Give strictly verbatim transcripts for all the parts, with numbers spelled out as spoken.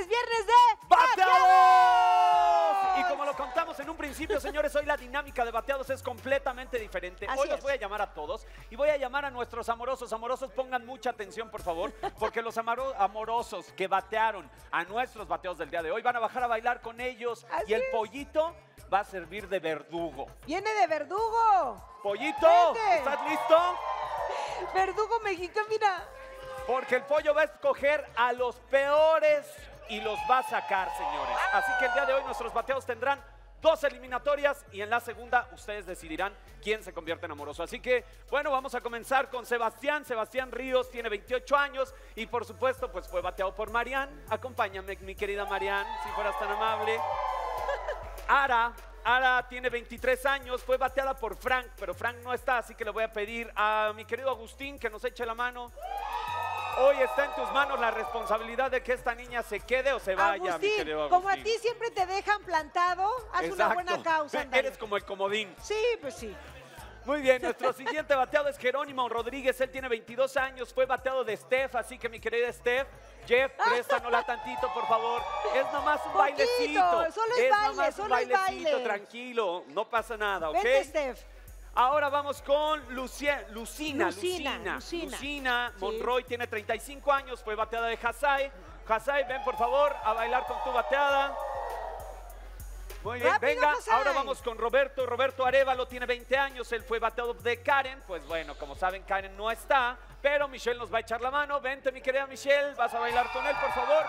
es viernes de Bateados. Y como lo contamos en un principio, señores, hoy la dinámica de Bateados es completamente diferente. Así hoy es. Los voy a llamar a todos y voy a llamar a nuestros amorosos. Amorosos, pongan mucha atención, por favor, porque los amorosos que batearon a nuestros bateados del día de hoy van a bajar a bailar con ellos. Así y el es. Pollito va a servir de verdugo. ¡Viene de verdugo! ¡Pollito! Vente. ¿Estás listo? Verdugo mexicano, mira. Porque el pollo va a escoger a los peores y los va a sacar, señores. Así que el día de hoy nuestros bateados tendrán dos eliminatorias y en la segunda ustedes decidirán quién se convierte en amoroso. Así que, bueno, vamos a comenzar con Sebastián. Sebastián Ríos tiene veintiocho años y, por supuesto, pues fue bateado por Marianne. Acompáñame, mi querida Marianne, si fueras tan amable. Ara, Ara tiene veintitrés años, fue bateada por Frank, pero Frank no está, así que le voy a pedir a mi querido Agustín que nos eche la mano. Hoy está en tus manos la responsabilidad de que esta niña se quede o se vaya, Agustín, mi querido Agustín. Como a ti siempre te dejan plantado, haz exacto. Una buena causa. Andale. Eres como el comodín. Sí, pues sí. Muy bien, nuestro siguiente bateado es Jerónimo Rodríguez, él tiene veintidós años, fue bateado de Steph, así que mi querida Steph, Jeff, préstanosla tantito, por favor. Es nomás un poquito, bailecito. Solo es, es baile, nomás solo un bailecito, baile. Tranquilo, no pasa nada, ¿ok? Vente, Steph. Ahora vamos con Lucía, Lucina, Lucina, Lucina, Lucina. Lucina Monroy sí. Tiene treinta y cinco años, fue bateada de Hasai. Hasai, ven por favor a bailar con tu bateada. Muy bien, rápido, venga, Hasai. Ahora vamos con Roberto. Roberto Arevalo tiene veinte años, él fue bateado de Karen. Pues bueno, como saben, Karen no está, pero Michelle nos va a echar la mano. Vente, mi querida Michelle, vas a bailar con él, por favor.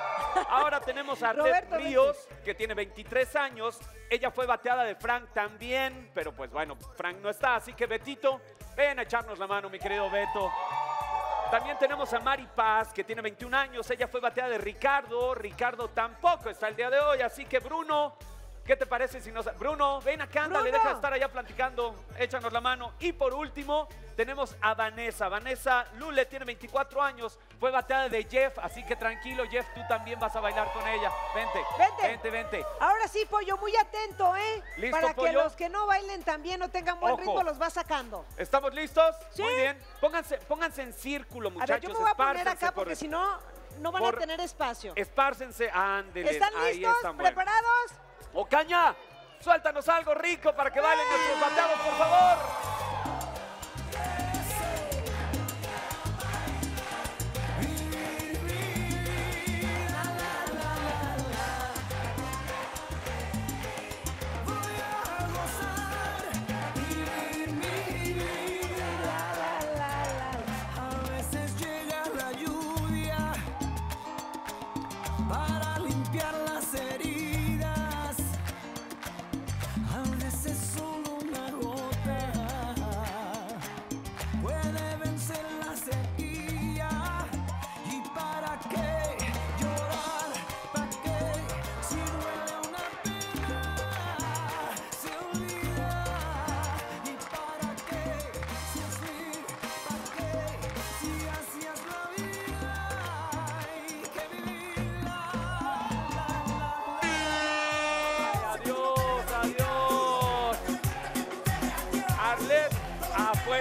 Ahora tenemos a Arlet Ríos, que tiene veintitrés años. Ella fue bateada de Frank también, pero pues bueno, Frank no está, así que Betito, ven a echarnos la mano, mi querido Beto. También tenemos a Mari Paz, que tiene veintiún años. Ella fue bateada de Ricardo. Ricardo tampoco está el día de hoy, así que Bruno... ¿Qué te parece si nos... Bruno, ven acá, dale, deja de estar allá platicando, échanos la mano. Y por último, tenemos a Vanessa. Vanessa Lule tiene veinticuatro años, fue bateada de Jeff, así que tranquilo, Jeff, tú también vas a bailar con ella. Vente, vente, vente. vente. Ahora sí, pollo, muy atento, ¿eh? ¿Listo, para pollo? Que los que no bailen también no tengan buen Ojo. Ritmo, los va sacando. ¿Estamos listos? Sí. Muy bien. Pónganse, pónganse en círculo, muchachos. A ver, yo me voy a poner acá porque por... si no, no van por... a tener espacio. Espársense, ándele. ¿Están listos? Ahí están, bueno. ¿Preparados? Ocaña, suéltanos algo rico para que bailen nuestros bateados, por favor.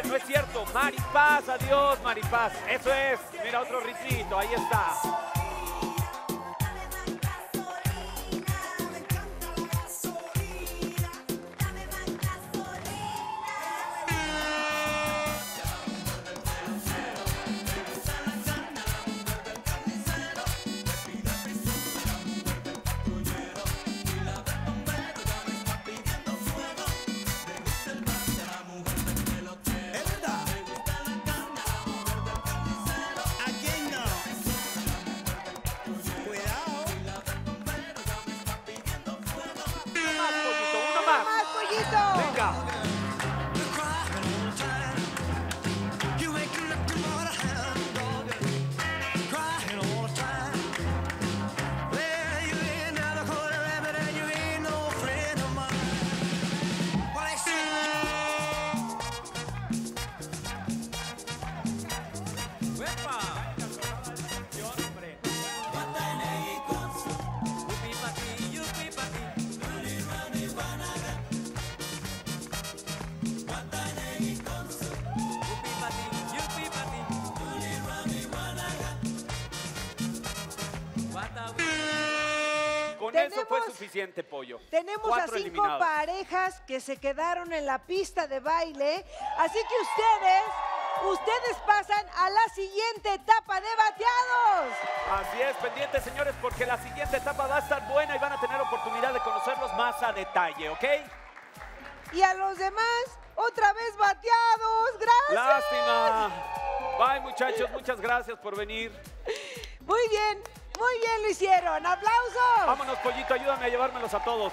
No es cierto, Maripaz, adiós Maripaz, eso es, mira otro ritmito, ahí está. What the... Con tenemos, eso fue suficiente, Pollo. Tenemos Cuatro a cinco eliminados. parejas que se quedaron en la pista de baile. Así que ustedes, ustedes pasan a la siguiente etapa de bateados. Así es, pendientes, señores, porque la siguiente etapa va a estar buena y van a tener oportunidad de conocerlos más a detalle, ¿ok? Y a los demás, otra vez bateados. Gracias. Lástima. Bye, muchachos. Muchas gracias por venir. Muy bien. Muy bien lo hicieron. ¡Aplausos! Vámonos, Pollito. Ayúdame a llevármelos a todos.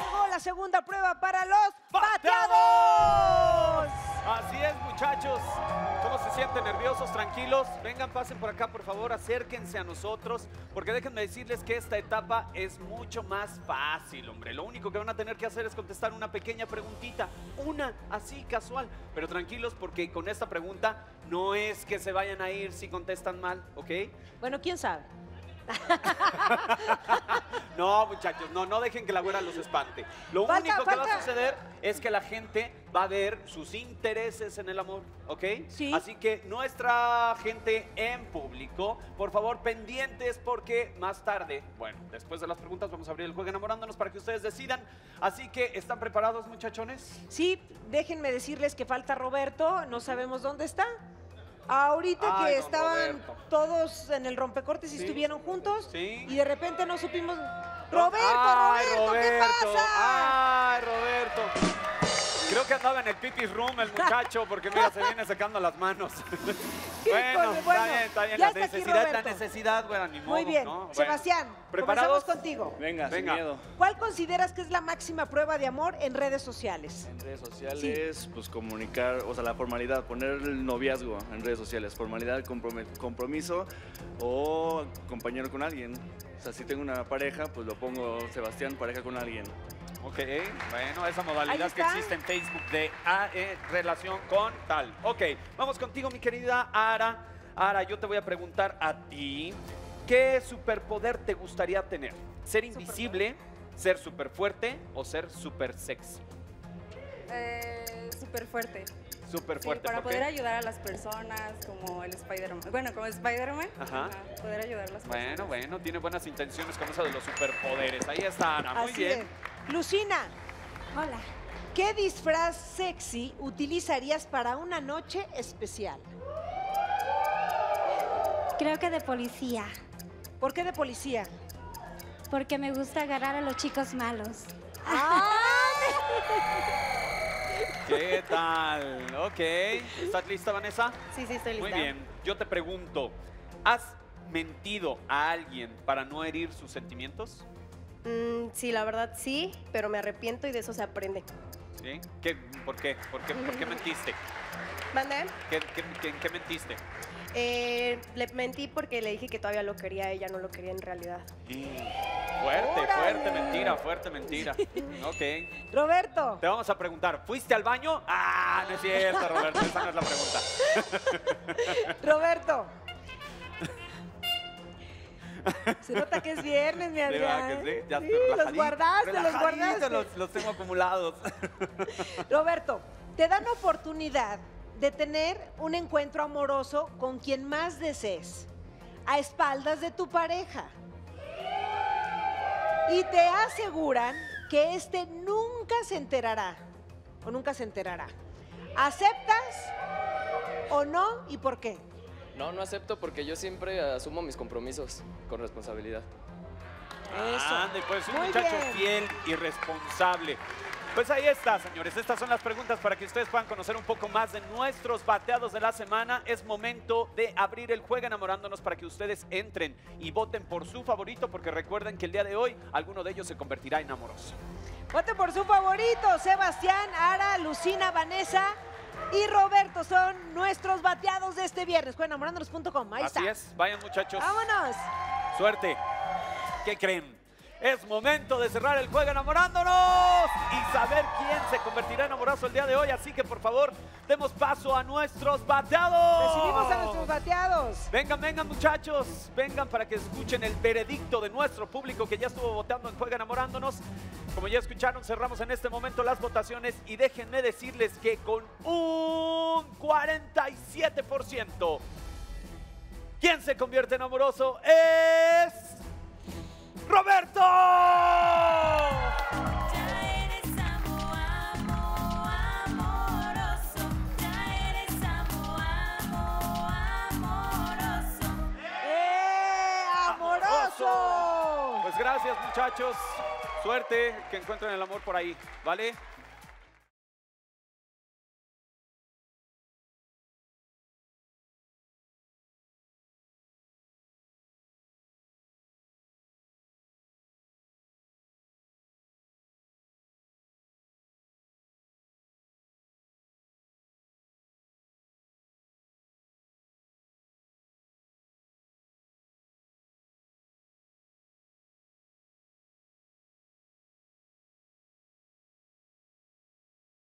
Llegó la segunda prueba para los bateados. Así es, muchachos. ¿Cómo se sienten? ¿Nerviosos? ¿Tranquilos? Vengan, pasen por acá, por favor. Acérquense a nosotros. Porque déjenme decirles que esta etapa es mucho más fácil, hombre. Lo único que van a tener que hacer es contestar una pequeña preguntita. Una, así, casual. Pero tranquilos, porque con esta pregunta... No es que se vayan a ir si contestan mal, ¿ok? Bueno, ¿quién sabe? No, muchachos, no, no dejen que la güera los espante. Lo falta, único que falta. va a suceder es que la gente va a ver sus intereses en el amor, ¿ok? Sí. Así que nuestra gente en público, por favor, pendientes, porque más tarde, bueno, después de las preguntas vamos a abrir el juego enamorándonos para que ustedes decidan. Así que, ¿están preparados, muchachones? Sí, déjenme decirles que falta Roberto, no sabemos dónde está. Ahorita Ay, que estaban Roberto. todos en el rompecortes y sí, estuvieron juntos sí. y de repente no supimos... ¡Roberto, Ay, Roberto, Roberto, qué pasa! ¡Ay, Roberto! Creo que andaba en el pipis room el muchacho porque mira, se viene sacando las manos. Bueno, bueno, está bien, está bien. La necesidad, la necesidad, bueno, ni modo. Muy bien, ¿no? Bueno. Sebastián, ¿preparados? Comenzamos contigo. Venga, Venga, sin miedo. ¿Cuál consideras que es la máxima prueba de amor en redes sociales? En redes sociales, sí. pues comunicar, o sea, la formalidad, poner el noviazgo en redes sociales, formalidad, compromiso o compañero con alguien. O sea, si tengo una pareja, pues lo pongo Sebastián, pareja con alguien. Ok, bueno, esa modalidad que existe en Facebook de a, eh, relación con tal. Ok, vamos contigo, mi querida Ara. Ara, yo te voy a preguntar a ti, ¿qué superpoder te gustaría tener? ¿Ser invisible, superpoder. ser súper fuerte o ser súper sexy? Eh, súper fuerte. Súper fuerte. Sí, para poder ayudar a las personas, como el Spider-Man. Bueno, como Spider-Man, ajá. Ajá, poder ayudar a las bueno, personas. Bueno, bueno, tiene buenas intenciones con eso de los superpoderes. Ahí está, Ana, muy Así bien. Es. Lucina, hola. ¿Qué disfraz sexy utilizarías para una noche especial? Creo que de policía. ¿Por qué de policía? Porque me gusta agarrar a los chicos malos. ¿Qué tal? Ok. ¿Estás lista, Vanessa? Sí, sí, estoy lista. Muy bien. Yo te pregunto, ¿has mentido a alguien para no herir sus sentimientos? Mm, sí, la verdad sí, pero me arrepiento y de eso se aprende. ¿Sí? ¿Qué, por, qué, por, qué, ¿Por qué mentiste? ¿Mande? ¿Qué, qué, qué, qué mentiste? Eh, le mentí porque le dije que todavía lo quería, ella no lo quería en realidad. Mm. Fuerte, ¡Órale! fuerte mentira, fuerte mentira. Ok. Roberto. Te vamos a preguntar, ¿fuiste al baño? Ah, no es cierto, Roberto, esa no es la pregunta. Roberto. Se nota que es viernes, mi Adrián. Sí, sí, ya sí los guardaste, los guardaste. Los, los tengo acumulados. Roberto, te dan oportunidad de tener un encuentro amoroso con quien más desees, a espaldas de tu pareja. Y te aseguran que este nunca se enterará, o nunca se enterará. ¿Aceptas o no y por qué? No, no acepto porque yo siempre asumo mis compromisos con responsabilidad. Eso. Ah, pues un Muy muchacho bien. fiel y responsable. Pues ahí está, señores. Estas son las preguntas para que ustedes puedan conocer un poco más de nuestros bateados de la semana. Es momento de abrir el juego enamorándonos para que ustedes entren y voten por su favorito, porque recuerden que el día de hoy alguno de ellos se convertirá en amoroso. Voten por su favorito. Sebastián, Ara, Lucina, Vanessa y Roberto son nuestros bateados de este viernes. Juego enamorándonos punto com. Ahí está. Así es. Vayan, muchachos. Vámonos. Suerte. ¿Qué creen? Es momento de cerrar el juego enamorándonos y saber quién se convertirá en amoroso el día de hoy. Así que, por favor, demos paso a nuestros bateados. Recibimos a nuestros bateados. Vengan, vengan, muchachos. Vengan para que escuchen el veredicto de nuestro público que ya estuvo votando en Juego Enamorándonos. Como ya escucharon, cerramos en este momento las votaciones y déjenme decirles que con un cuarenta y siete por ciento, quien se convierte en amoroso es... Roberto. Ya eres amo, amo, amoroso. Ya eres amo, amo, amoroso. ¡Eh, amoroso! Pues gracias, muchachos. Suerte, que encuentren el amor por ahí, ¿vale?